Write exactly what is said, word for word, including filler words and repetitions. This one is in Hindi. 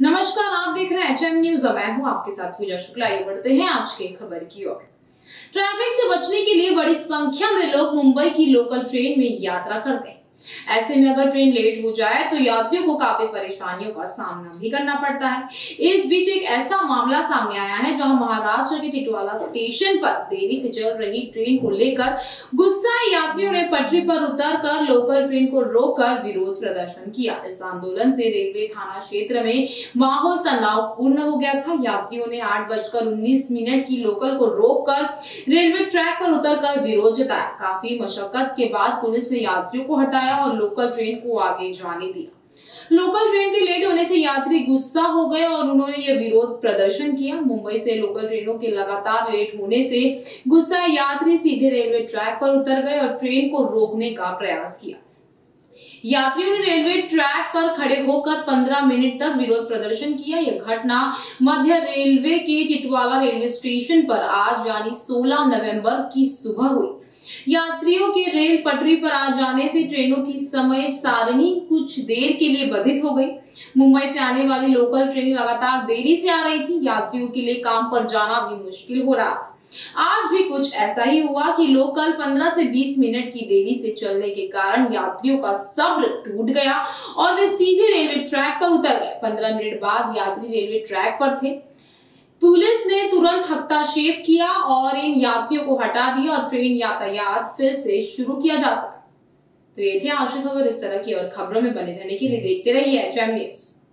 नमस्कार, आप देख रहे हैं एचएम न्यूज। मैं हूं आपके साथ पूजा शुक्ला। ये बढ़ते हैं आज की खबर की ओर। ट्रैफिक से बचने के लिए बड़ी संख्या में लोग मुंबई की लोकल ट्रेन में यात्रा करते हैं। ऐसे में अगर ट्रेन लेट हो जाए तो यात्रियों को काफी परेशानियों का सामना भी करना पड़ता है। इस बीच एक ऐसा मामला सामने आया है जहां महाराष्ट्र के टिटवाला स्टेशन पर देरी से चल रही ट्रेन को लेकर गुस्साए यात्रियों ने पटरी पर उतरकर लोकल ट्रेन को रोककर विरोध प्रदर्शन किया। इस आंदोलन से रेलवे थाना क्षेत्र में माहौल तनावपूर्ण हो गया था। यात्रियों ने आठ बजकर उन्नीस मिनट की लोकल को रोककर रेलवे ट्रैक पर उतरकर विरोध जताया। काफी मशक्कत के बाद पुलिस ने यात्रियों को हटाया और लोकल ट्रेन को आगे जाने दिया। लोकल ट्रेन के लेट होने से यात्री गुस्सा हो गए और उन्होंने ये विरोध प्रदर्शन किया। मुंबई से लोकल ट्रेनों के लगातार लेट होने से गुस्सा यात्री सीधे रेलवे ट्रैक पर उतर गए और ट्रेन को रोकने का प्रयास किया। यात्रियों ने रेलवे ट्रैक पर खड़े होकर पंद्रह मिनट तक विरोध प्रदर्शन किया। यह घटना मध्य रेलवे के टिटवाला रेलवे स्टेशन पर आज यानी सोलह नवंबर की सुबह हुई। यात्रियों के रेल पटरी पर आ जाने से ट्रेनों की समय सारणी कुछ देर के लिए बाधित हो गई। मुंबई से आने वाली लोकल ट्रेन लगातार देरी से आ रही थी। यात्रियों के लिए काम पर जाना भी मुश्किल हो रहा था। आज भी कुछ ऐसा ही हुआ कि लोकल पंद्रह से बीस मिनट की देरी से चलने के कारण यात्रियों का सब्र टूट गया और वे सीधे रेलवे ट्रैक पर उतर गए। पंद्रह मिनट बाद यात्री रेलवे ट्रैक पर थे। पुलिस ने तुरंत हस्तक्षेप किया और इन यात्रियों को हटा दिया और ट्रेन यातायात फिर से शुरू किया जा सका। तो ये थी आज की खबर। इस तरह की और खबरों में बने रहने के लिए देखते रहिए एचएम न्यूज।